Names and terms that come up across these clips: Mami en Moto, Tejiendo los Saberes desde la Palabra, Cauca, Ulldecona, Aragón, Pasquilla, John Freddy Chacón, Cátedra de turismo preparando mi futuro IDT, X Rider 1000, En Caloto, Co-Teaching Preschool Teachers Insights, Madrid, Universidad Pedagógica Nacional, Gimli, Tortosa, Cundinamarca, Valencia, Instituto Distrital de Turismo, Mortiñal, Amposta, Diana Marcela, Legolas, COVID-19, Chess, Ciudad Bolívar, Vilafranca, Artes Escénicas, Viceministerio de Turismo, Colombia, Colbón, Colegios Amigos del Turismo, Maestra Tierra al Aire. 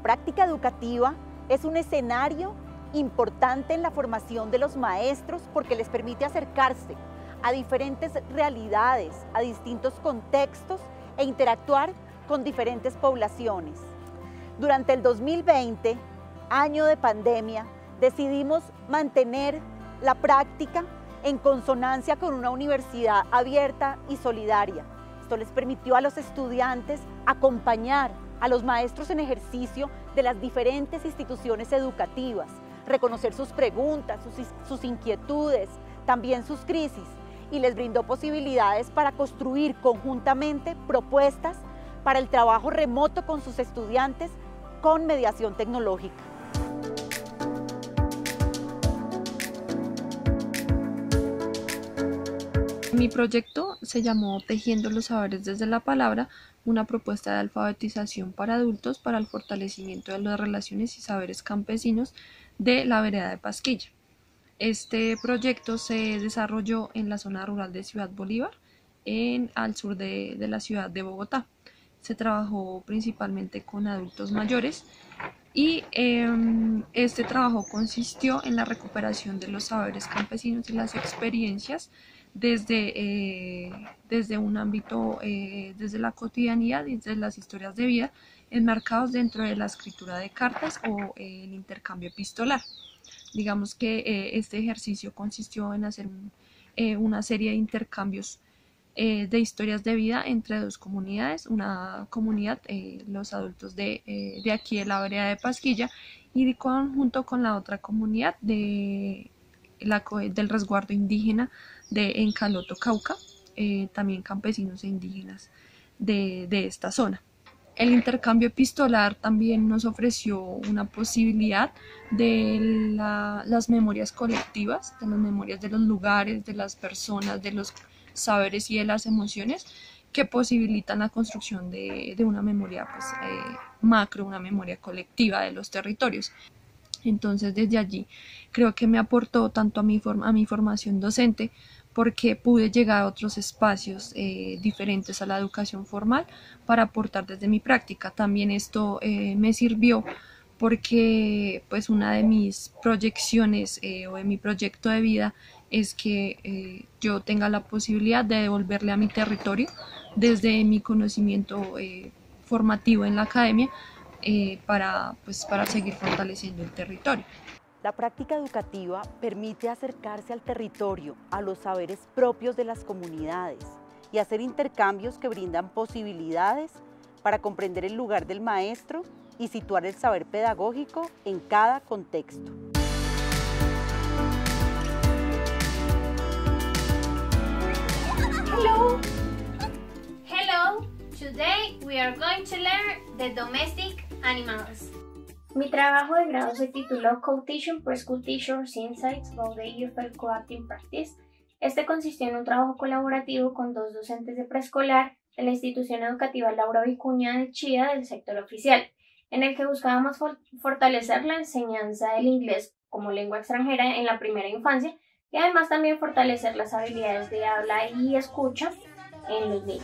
La práctica educativa es un escenario importante en la formación de los maestros porque les permite acercarse a diferentes realidades, a distintos contextos e interactuar con diferentes poblaciones. Durante el 2020, año de pandemia, decidimos mantener la práctica en consonancia con una universidad abierta y solidaria. Esto les permitió a los estudiantes acompañar a los maestros en ejercicio de las diferentes instituciones educativas, reconocer sus preguntas, sus inquietudes, también sus crisis, y les brindó posibilidades para construir conjuntamente propuestas para el trabajo remoto con sus estudiantes con mediación tecnológica. Mi proyecto se llamó Tejiendo los Saberes desde la Palabra, una propuesta de alfabetización para adultos para el fortalecimiento de las relaciones y saberes campesinos de la vereda de Pasquilla. Este proyecto se desarrolló en la zona rural de Ciudad Bolívar, al sur de la ciudad de Bogotá. Se trabajó principalmente con adultos mayores y este trabajo consistió en la recuperación de los saberes campesinos y las experiencias desde un ámbito, desde la cotidianidad y desde las historias de vida enmarcados dentro de la escritura de cartas o el intercambio epistolar. Digamos que este ejercicio consistió en hacer una serie de intercambios de historias de vida entre dos comunidades, una comunidad, los adultos de aquí de la vereda de Pasquilla, y junto con la otra comunidad del resguardo indígena de En Caloto, Cauca, también campesinos e indígenas de esta zona. El intercambio epistolar también nos ofreció una posibilidad de las memorias colectivas, de las memorias de los lugares, de las personas, de los saberes y de las emociones que posibilitan la construcción de una memoria macro, una memoria colectiva de los territorios. Entonces, desde allí creo que me aportó tanto a mi formación docente, porque pude llegar a otros espacios diferentes a la educación formal para aportar desde mi práctica. También esto me sirvió porque pues una de mis proyecciones o de mi proyecto de vida es que yo tenga la posibilidad de devolverle a mi territorio desde mi conocimiento formativo en la academia para seguir fortaleciendo el territorio. La práctica educativa permite acercarse al territorio, a los saberes propios de las comunidades y hacer intercambios que brindan posibilidades para comprender el lugar del maestro y situar el saber pedagógico en cada contexto. Hello! Hello! Today we are going to learn the domestic animals. Mi trabajo de grado se tituló Co-Teaching Preschool Teachers Insights about the Youthful Co-Acting Practice. Este consistió en un trabajo colaborativo con dos docentes de preescolar de la institución educativa Laura Vicuña de Chía del sector oficial, en el que buscábamos fortalecer la enseñanza del inglés como lengua extranjera en la primera infancia y además también fortalecer las habilidades de habla y escucha en los niños.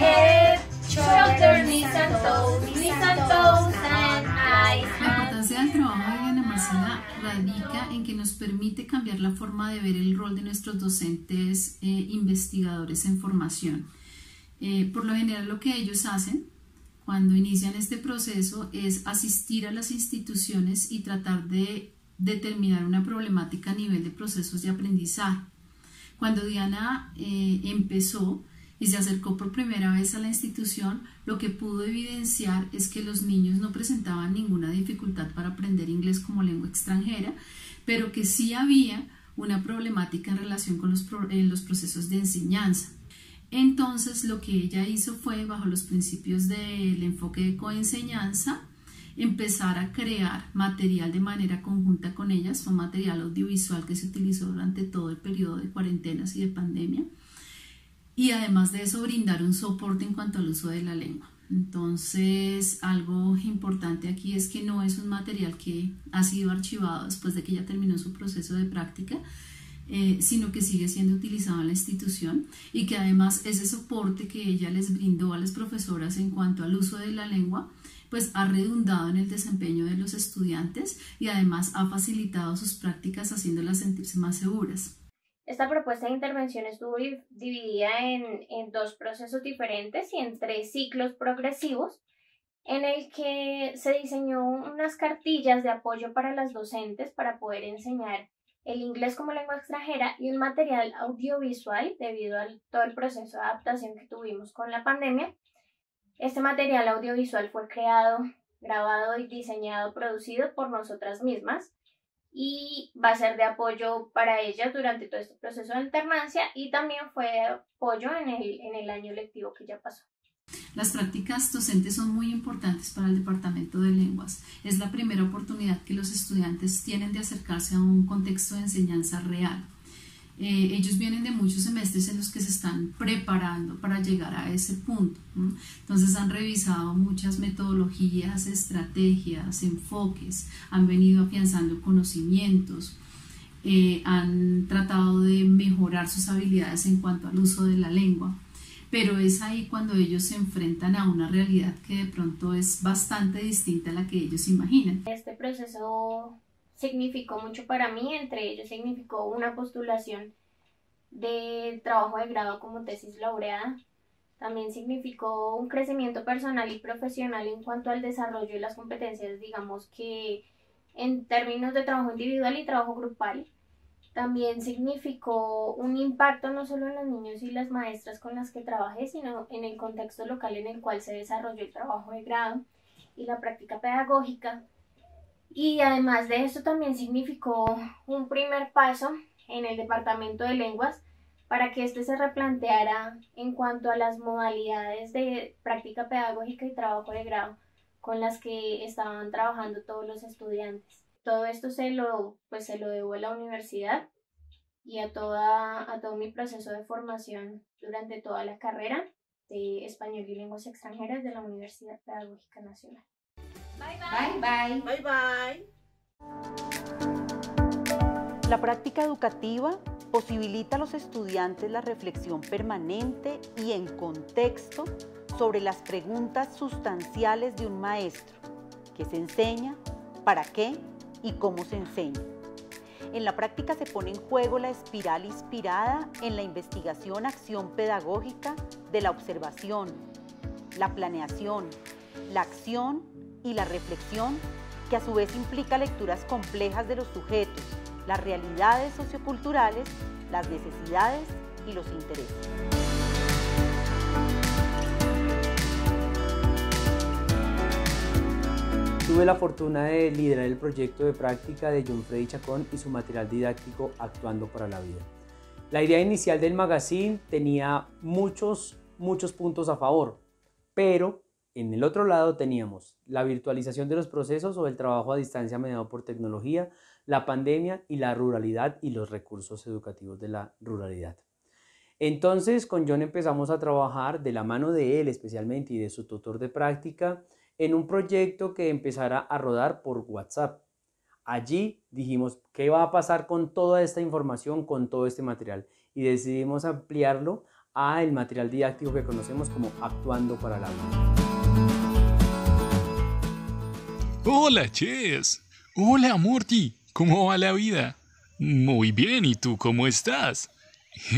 Head, shoulder, knees and toes, and eyes. La importancia del trabajo de Diana Marcela radica en que nos permite cambiar la forma de ver el rol de nuestros docentes investigadores en formación. Por lo general, lo que ellos hacen cuando inician este proceso es asistir a las instituciones y tratar de determinar una problemática a nivel de procesos de aprendizaje. Cuando Diana empezó y se acercó por primera vez a la institución, lo que pudo evidenciar es que los niños no presentaban ninguna dificultad para aprender inglés como lengua extranjera, pero que sí había una problemática en relación con los procesos de enseñanza. Entonces, lo que ella hizo fue, bajo los principios del enfoque de coenseñanza, empezar a crear material de manera conjunta con ellas. Fue material audiovisual que se utilizó durante todo el periodo de cuarentenas y de pandemia, y además de eso brindar un soporte en cuanto al uso de la lengua. Entonces, algo importante aquí es que no es un material que ha sido archivado después de que ya terminó su proceso de práctica, sino que sigue siendo utilizado en la institución, y que además ese soporte que ella les brindó a las profesoras en cuanto al uso de la lengua pues ha redundado en el desempeño de los estudiantes y además ha facilitado sus prácticas haciéndolas sentirse más seguras. Esta propuesta de intervención estuvo dividida en dos procesos diferentes y en tres ciclos progresivos, en el que se diseñó unas cartillas de apoyo para las docentes para poder enseñar el inglés como lengua extranjera y un material audiovisual debido a todo el proceso de adaptación que tuvimos con la pandemia. Este material audiovisual fue creado, grabado y diseñado, producido por nosotras mismas y va a ser de apoyo para ellas durante todo este proceso de alternancia y también fue de apoyo en el año lectivo que ya pasó. Las prácticas docentes son muy importantes para el Departamento de Lenguas. Es la primera oportunidad que los estudiantes tienen de acercarse a un contexto de enseñanza real. Ellos vienen de muchos semestres en los que se están preparando para llegar a ese punto, ¿no? Entonces han revisado muchas metodologías, estrategias, enfoques, han venido afianzando conocimientos, han tratado de mejorar sus habilidades en cuanto al uso de la lengua. Pero es ahí cuando ellos se enfrentan a una realidad que de pronto es bastante distinta a la que ellos imaginan. Este proceso significó mucho para mí, entre ellos significó una postulación de trabajo de grado como tesis laureada. También significó un crecimiento personal y profesional en cuanto al desarrollo y las competencias, digamos que en términos de trabajo individual y trabajo grupal. También significó un impacto no solo en los niños y las maestras con las que trabajé, sino en el contexto local en el cual se desarrolló el trabajo de grado y la práctica pedagógica. Y además de eso también significó un primer paso en el Departamento de Lenguas para que este se replanteara en cuanto a las modalidades de práctica pedagógica y trabajo de grado con las que estaban trabajando todos los estudiantes. Todo esto se lo debo a la universidad y a todo mi proceso de formación durante toda la carrera de Español y Lenguas Extranjeras de la Universidad Pedagógica Nacional. Bye, bye. Bye, bye. La práctica educativa posibilita a los estudiantes la reflexión permanente y en contexto sobre las preguntas sustanciales de un maestro. ¿Qué se enseña? ¿Para qué? Y cómo se enseña. En la práctica se pone en juego la espiral inspirada en la investigación-acción pedagógica de la observación, la planeación, la acción y la reflexión, que a su vez implica lecturas complejas de los sujetos, las realidades socioculturales, las necesidades y los intereses. Tuve la fortuna de liderar el proyecto de práctica de John Freddy Chacón y su material didáctico Actuando para la Vida. La idea inicial del magazine tenía muchos puntos a favor, pero en el otro lado teníamos la virtualización de los procesos o el trabajo a distancia mediado por tecnología, la pandemia y la ruralidad y los recursos educativos de la ruralidad. Entonces con John empezamos a trabajar de la mano de él especialmente y de su tutor de práctica en un proyecto que empezara a rodar por WhatsApp. Allí dijimos, ¿qué va a pasar con toda esta información, con todo este material? Y decidimos ampliarlo al material didáctico que conocemos como Actuando para la Vida. Hola, Chess. Hola, Morty. ¿Cómo va la vida? Muy bien, ¿y tú cómo estás?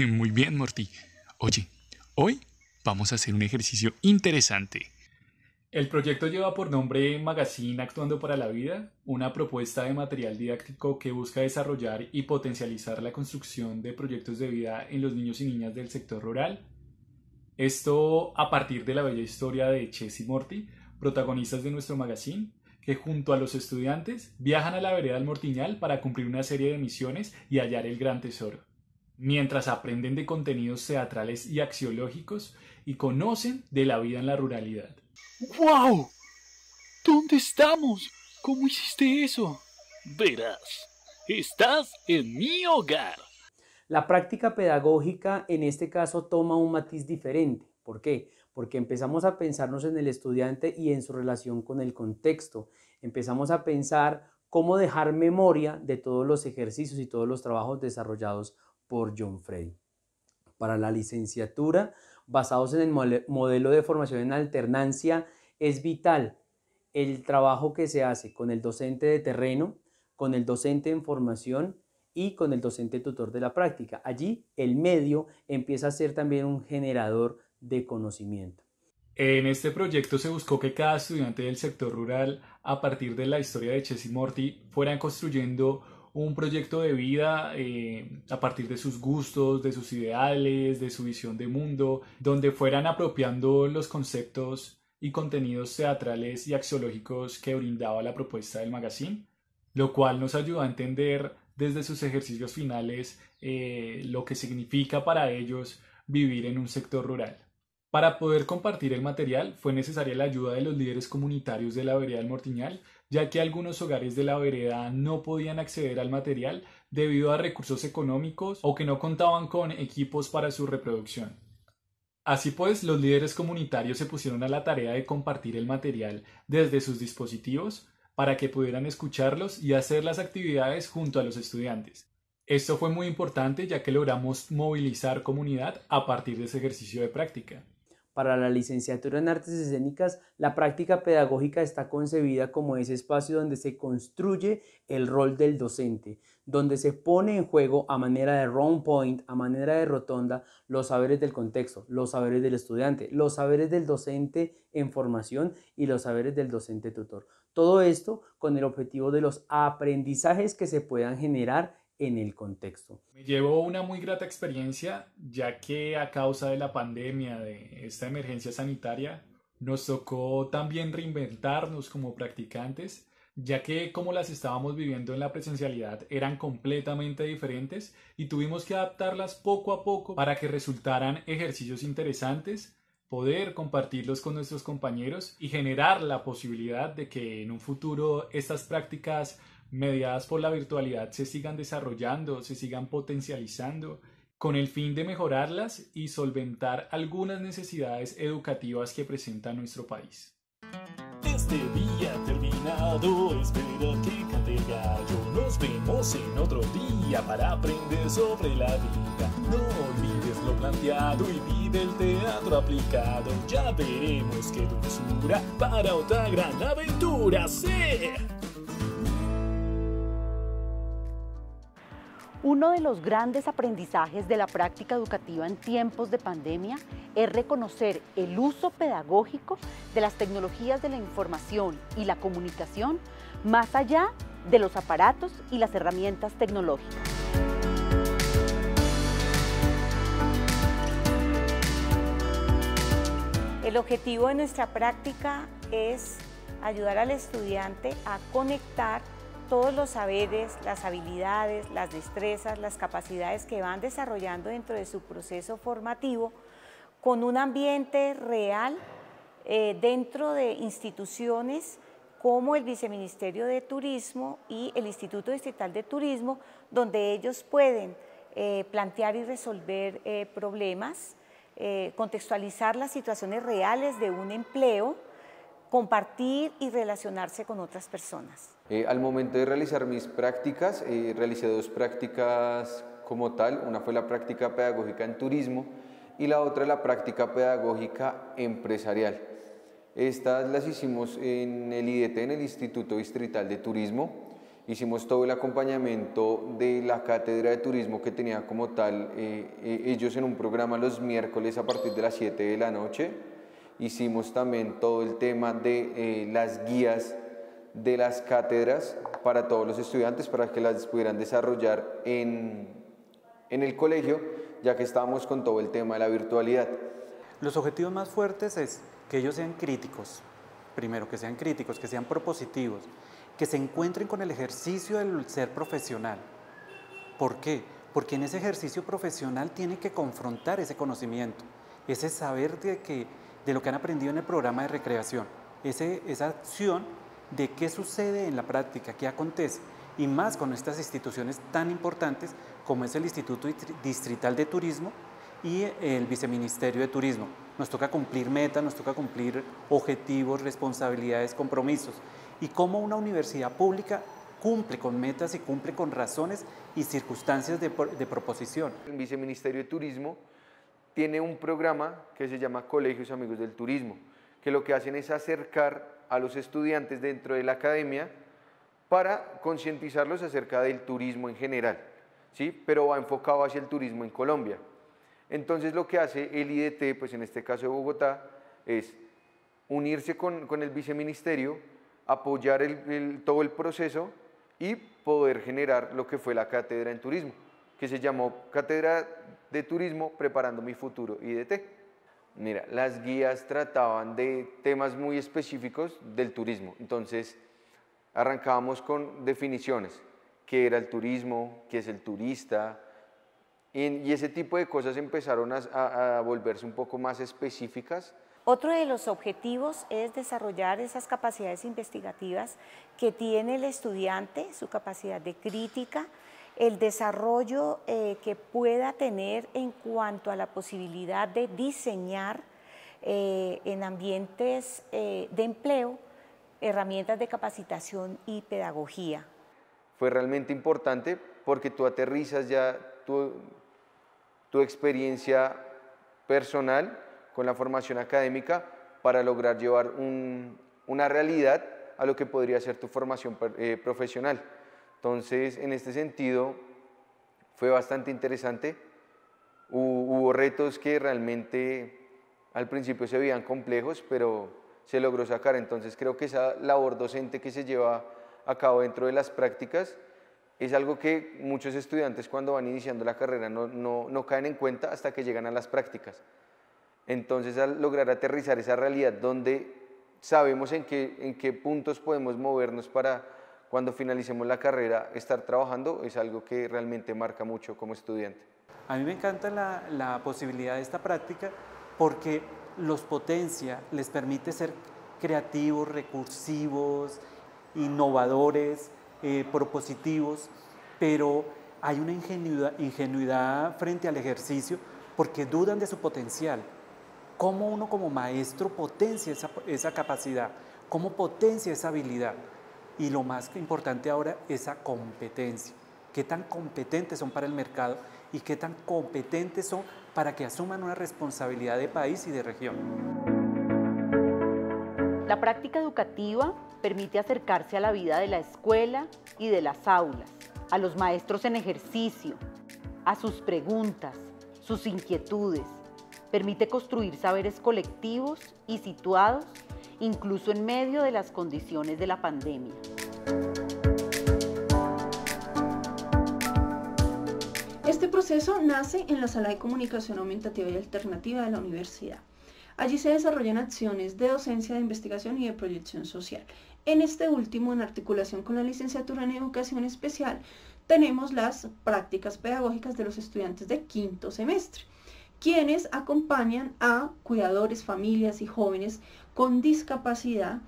Muy bien, Morty. Oye, hoy vamos a hacer un ejercicio interesante. El proyecto lleva por nombre Magazine Actuando para la Vida, una propuesta de material didáctico que busca desarrollar y potencializar la construcción de proyectos de vida en los niños y niñas del sector rural. Esto a partir de la bella historia de Chess y Morty, protagonistas de nuestro magazine, que junto a los estudiantes viajan a la vereda del Mortiñal para cumplir una serie de misiones y hallar el gran tesoro, mientras aprenden de contenidos teatrales y axiológicos y conocen de la vida en la ruralidad. ¡Wow! ¿Dónde estamos? ¿Cómo hiciste eso? Verás, estás en mi hogar. La práctica pedagógica en este caso toma un matiz diferente. ¿Por qué? Porque empezamos a pensarnos en el estudiante y en su relación con el contexto. Empezamos a pensar cómo dejar memoria de todos los ejercicios y todos los trabajos desarrollados por John Freddy. Para la licenciatura, basados en el modelo de formación en alternancia, es vital el trabajo que se hace con el docente de terreno, con el docente en formación y con el docente tutor de la práctica. Allí el medio empieza a ser también un generador de conocimiento. En este proyecto se buscó que cada estudiante del sector rural, a partir de la historia de Chess y Morty, fueran construyendo un proyecto de vida a partir de sus gustos, de sus ideales, de su visión de mundo, donde fueran apropiando los conceptos y contenidos teatrales y axiológicos que brindaba la propuesta del magazine, lo cual nos ayudó a entender desde sus ejercicios finales lo que significa para ellos vivir en un sector rural. Para poder compartir el material fue necesaria la ayuda de los líderes comunitarios de la vereda del Mortiñal, ya que algunos hogares de la vereda no podían acceder al material debido a recursos económicos o que no contaban con equipos para su reproducción. Así pues, los líderes comunitarios se pusieron a la tarea de compartir el material desde sus dispositivos para que pudieran escucharlos y hacer las actividades junto a los estudiantes. Esto fue muy importante ya que logramos movilizar comunidad a partir de ese ejercicio de práctica. Para la licenciatura en Artes Escénicas, la práctica pedagógica está concebida como ese espacio donde se construye el rol del docente, donde se pone en juego a manera de round point, a manera de rotonda, los saberes del contexto, los saberes del estudiante, los saberes del docente en formación y los saberes del docente tutor. Todo esto con el objetivo de los aprendizajes que se puedan generar en el contexto. Me llevó una muy grata experiencia, ya que a causa de la pandemia, de esta emergencia sanitaria, nos tocó también reinventarnos como practicantes, ya que como las estábamos viviendo en la presencialidad eran completamente diferentes y tuvimos que adaptarlas poco a poco para que resultaran ejercicios interesantes, poder compartirlos con nuestros compañeros y generar la posibilidad de que en un futuro estas prácticas mediadas por la virtualidad se sigan desarrollando, se sigan potencializando, con el fin de mejorarlas y solventar algunas necesidades educativas que presenta nuestro país. Este día terminado, espero que cante el gallo. Nos vemos en otro día para aprender sobre la vida. No olvides lo planteado y vive el teatro aplicado. Ya veremos qué dulzura para otra gran aventura. ¡Sí! Uno de los grandes aprendizajes de la práctica educativa en tiempos de pandemia es reconocer el uso pedagógico de las tecnologías de la información y la comunicación más allá de los aparatos y las herramientas tecnológicas. El objetivo de nuestra práctica es ayudar al estudiante a conectar todos los saberes, las habilidades, las destrezas, las capacidades que van desarrollando dentro de su proceso formativo con un ambiente real dentro de instituciones como el Viceministerio de Turismo y el Instituto Distrital de Turismo, donde ellos pueden plantear y resolver problemas, contextualizar las situaciones reales de un empleo, compartir y relacionarse con otras personas. Al momento de realizar mis prácticas, realicé dos prácticas como tal. Una fue la práctica pedagógica en turismo y la otra la práctica pedagógica empresarial. Estas las hicimos en el IDT, en el Instituto Distrital de Turismo. Hicimos todo el acompañamiento de la Cátedra de Turismo que tenía como tal ellos en un programa los miércoles a partir de las 7 de la noche. Hicimos también todo el tema de las guías de las cátedras para todos los estudiantes para que las pudieran desarrollar en el colegio, ya que estábamos con todo el tema de la virtualidad. Los objetivos más fuertes es que ellos sean críticos, primero que sean críticos, que sean propositivos, que se encuentren con el ejercicio del ser profesional. ¿Por qué? Porque en ese ejercicio profesional tienen que confrontar ese conocimiento, ese saber de lo que han aprendido en el programa de recreación, esa acción de qué sucede en la práctica, qué acontece, y más con estas instituciones tan importantes como es el Instituto Distrital de Turismo y el Viceministerio de Turismo. Nos toca cumplir metas, nos toca cumplir objetivos, responsabilidades, compromisos, y cómo una universidad pública cumple con metas y cumple con razones y circunstancias de proposición. El Viceministerio de Turismo tiene un programa que se llama Colegios Amigos del Turismo, que lo que hacen es acercar a los estudiantes dentro de la academia para concientizarlos acerca del turismo en general, ¿sí? Pero va enfocado hacia el turismo en Colombia. Entonces lo que hace el IDT, pues en este caso de Bogotá, es unirse con el viceministerio, apoyar todo el proceso y poder generar lo que fue la cátedra en turismo, que se llamó Cátedra de Turismo Preparando Mi Futuro IDT. Mira, las guías trataban de temas muy específicos del turismo, entonces arrancábamos con definiciones, qué era el turismo, qué es el turista, y ese tipo de cosas empezaron a volverse un poco más específicas. Otro de los objetivos es desarrollar esas capacidades investigativas que tiene el estudiante, su capacidad de crítica, el desarrollo que pueda tener en cuanto a la posibilidad de diseñar en ambientes de empleo, herramientas de capacitación y pedagogía. Fue realmente importante porque tú aterrizas ya tu experiencia personal con la formación académica para lograr llevar una realidad a lo que podría ser tu formación profesional. Entonces, en este sentido, fue bastante interesante. Hubo retos que realmente al principio se veían complejos, pero se logró sacar. Entonces, creo que esa labor docente que se lleva a cabo dentro de las prácticas es algo que muchos estudiantes cuando van iniciando la carrera no caen en cuenta hasta que llegan a las prácticas. Entonces, al lograr aterrizar esa realidad donde sabemos en qué puntos podemos movernos para cuando finalicemos la carrera estar trabajando, es algo que realmente marca mucho como estudiante. A mí me encanta la posibilidad de esta práctica porque los potencia, les permite ser creativos, recursivos, innovadores, propositivos, pero hay una ingenuidad frente al ejercicio porque dudan de su potencial. ¿Cómo uno como maestro potencia esa capacidad? ¿Cómo potencia esa habilidad? Y lo más importante ahora, esa competencia. ¿Qué tan competentes son para el mercado y qué tan competentes son para que asuman una responsabilidad de país y de región? La práctica educativa permite acercarse a la vida de la escuela y de las aulas, a los maestros en ejercicio, a sus preguntas, sus inquietudes. Permite construir saberes colectivos y situados, incluso en medio de las condiciones de la pandemia. Este proceso nace en la Sala de Comunicación Aumentativa y Alternativa de la Universidad. Allí se desarrollan acciones de docencia, de investigación y de proyección social. En este último, en articulación con la licenciatura en Educación Especial, tenemos las prácticas pedagógicas de los estudiantes de quinto semestre, quienes acompañan a cuidadores, familias y jóvenes con discapacidad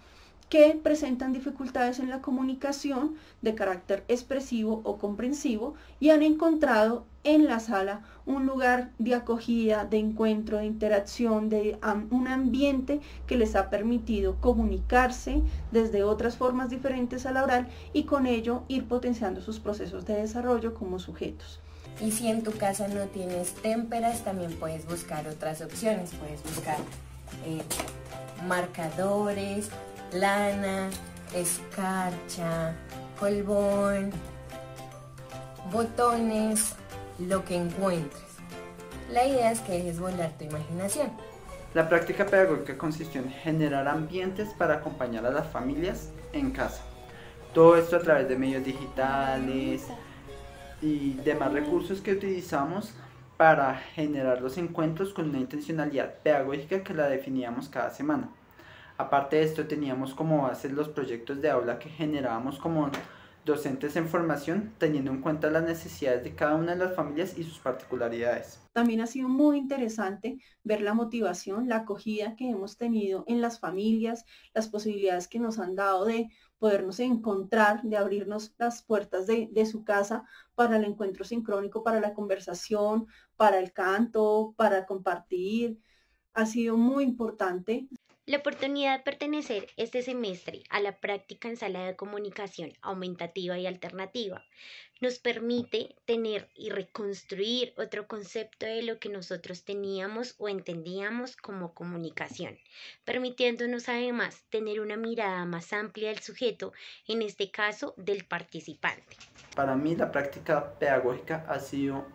que presentan dificultades en la comunicación de carácter expresivo o comprensivo y han encontrado en la sala un lugar de acogida, de encuentro, de interacción, de un ambiente que les ha permitido comunicarse desde otras formas diferentes a la oral y con ello ir potenciando sus procesos de desarrollo como sujetos. Y si en tu casa no tienes témperas, también puedes buscar otras opciones, puedes buscar marcadores, lana, escarcha, colbón, botones, lo que encuentres. La idea es que dejes volar tu imaginación. La práctica pedagógica consistió en generar ambientes para acompañar a las familias en casa. Todo esto a través de medios digitales y demás recursos que utilizamos para generar los encuentros con una intencionalidad pedagógica que la definíamos cada semana. Aparte de esto, teníamos como base los proyectos de aula que generábamos como docentes en formación, teniendo en cuenta las necesidades de cada una de las familias y sus particularidades. También ha sido muy interesante ver la motivación, la acogida que hemos tenido en las familias, las posibilidades que nos han dado de podernos encontrar, de abrirnos las puertas de su casa para el encuentro sincrónico, para la conversación, para el canto, para compartir. Ha sido muy importante. La oportunidad de pertenecer este semestre a la práctica en sala de comunicación aumentativa y alternativa nos permite tener y reconstruir otro concepto de lo que nosotros teníamos o entendíamos como comunicación, permitiéndonos además tener una mirada más amplia del sujeto, en este caso del participante. Para mí la práctica pedagógica ha sido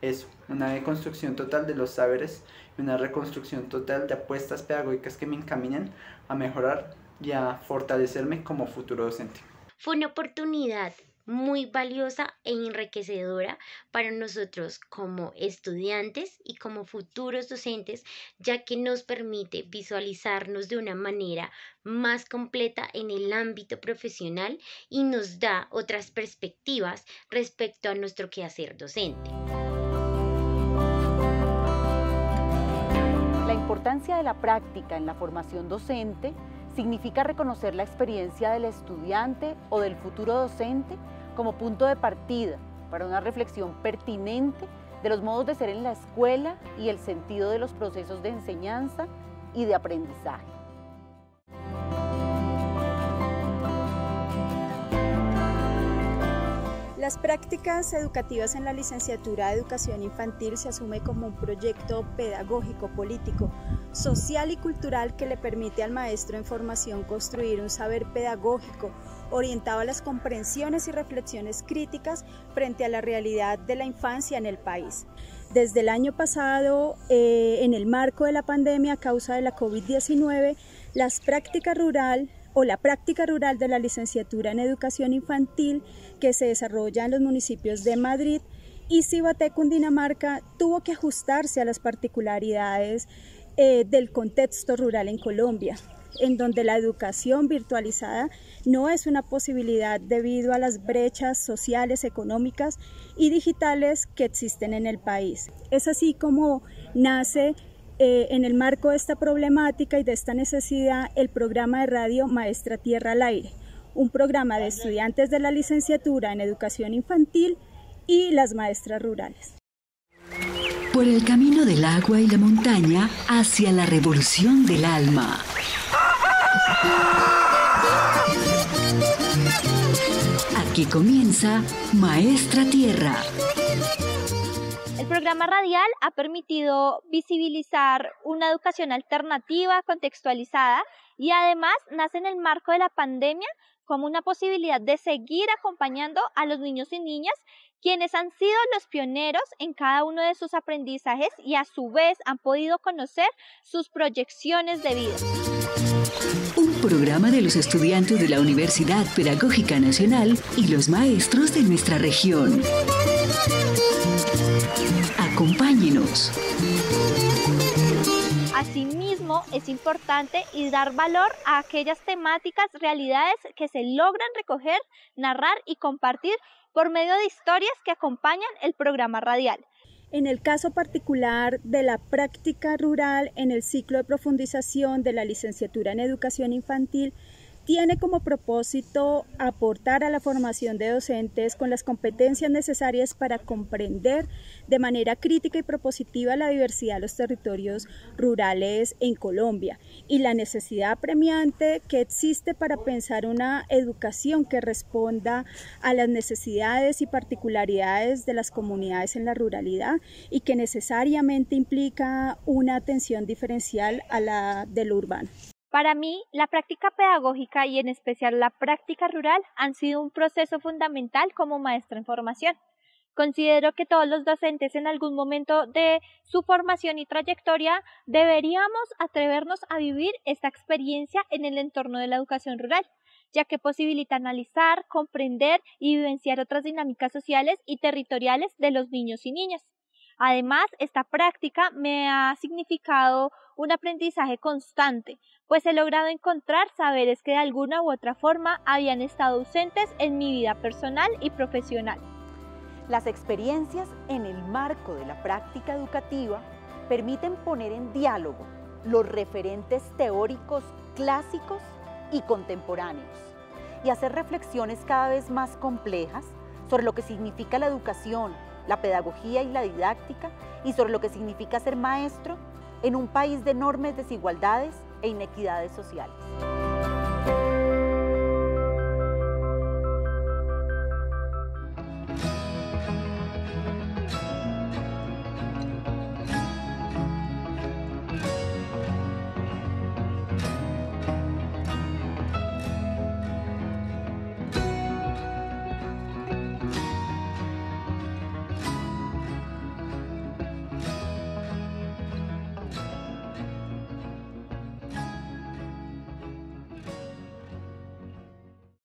eso, una deconstrucción total de los saberes y una reconstrucción total de apuestas pedagógicas que me encaminan a mejorar y a fortalecerme como futuro docente. Fue una oportunidad muy valiosa e enriquecedora para nosotros como estudiantes y como futuros docentes, ya que nos permite visualizarnos de una manera más completa en el ámbito profesional y nos da otras perspectivas respecto a nuestro quehacer docente. La importancia de la práctica en la formación docente significa reconocer la experiencia del estudiante o del futuro docente como punto de partida para una reflexión pertinente de los modos de ser en la escuela y el sentido de los procesos de enseñanza y de aprendizaje. Las prácticas educativas en la licenciatura de Educación Infantil se asume como un proyecto pedagógico, político, social y cultural que le permite al maestro en formación construir un saber pedagógico orientado a las comprensiones y reflexiones críticas frente a la realidad de la infancia en el país. Desde el año pasado, en el marco de la pandemia a causa de la COVID-19, la práctica rural de la licenciatura en Educación Infantil que se desarrolla en los municipios de Madrid y Cibaté, Cundinamarca, tuvo que ajustarse a las particularidades del contexto rural en Colombia, en donde la educación virtualizada no es una posibilidad debido a las brechas sociales, económicas y digitales que existen en el país. Es así como nace en el marco de esta problemática y de esta necesidad, el programa de radio Maestra Tierra al Aire, un programa de estudiantes de la licenciatura en Educación Infantil y las maestras rurales. Por el camino del agua y la montaña hacia la revolución del alma. Aquí comienza Maestra Tierra. El programa radial ha permitido visibilizar una educación alternativa, contextualizada y además nace en el marco de la pandemia como una posibilidad de seguir acompañando a los niños y niñas quienes han sido los pioneros en cada uno de sus aprendizajes y a su vez han podido conocer sus proyecciones de vida. Un programa de los estudiantes de la Universidad Pedagógica Nacional y los maestros de nuestra región. Acompáñenos. Asimismo, es importante y dar valor a aquellas temáticas, realidades que se logran recoger, narrar y compartir por medio de historias que acompañan el programa radial. En el caso particular de la práctica rural en el ciclo de profundización de la licenciatura en Educación Infantil, tiene como propósito aportar a la formación de docentes con las competencias necesarias para comprender de manera crítica y propositiva la diversidad de los territorios rurales en Colombia y la necesidad apremiante que existe para pensar una educación que responda a las necesidades y particularidades de las comunidades en la ruralidad y que necesariamente implica una atención diferencial a la del urbano. Para mí, la práctica pedagógica y en especial la práctica rural han sido un proceso fundamental como maestra en formación. Considero que todos los docentes en algún momento de su formación y trayectoria deberíamos atrevernos a vivir esta experiencia en el entorno de la educación rural, ya que posibilita analizar, comprender y vivenciar otras dinámicas sociales y territoriales de los niños y niñas. Además, esta práctica me ha significado un aprendizaje constante, pues he logrado encontrar saberes que de alguna u otra forma habían estado ausentes en mi vida personal y profesional. Las experiencias en el marco de la práctica educativa permiten poner en diálogo los referentes teóricos clásicos y contemporáneos y hacer reflexiones cada vez más complejas sobre lo que significa la educación, la pedagogía y la didáctica, y sobre lo que significa ser maestro en un país de enormes desigualdades e inequidades sociales.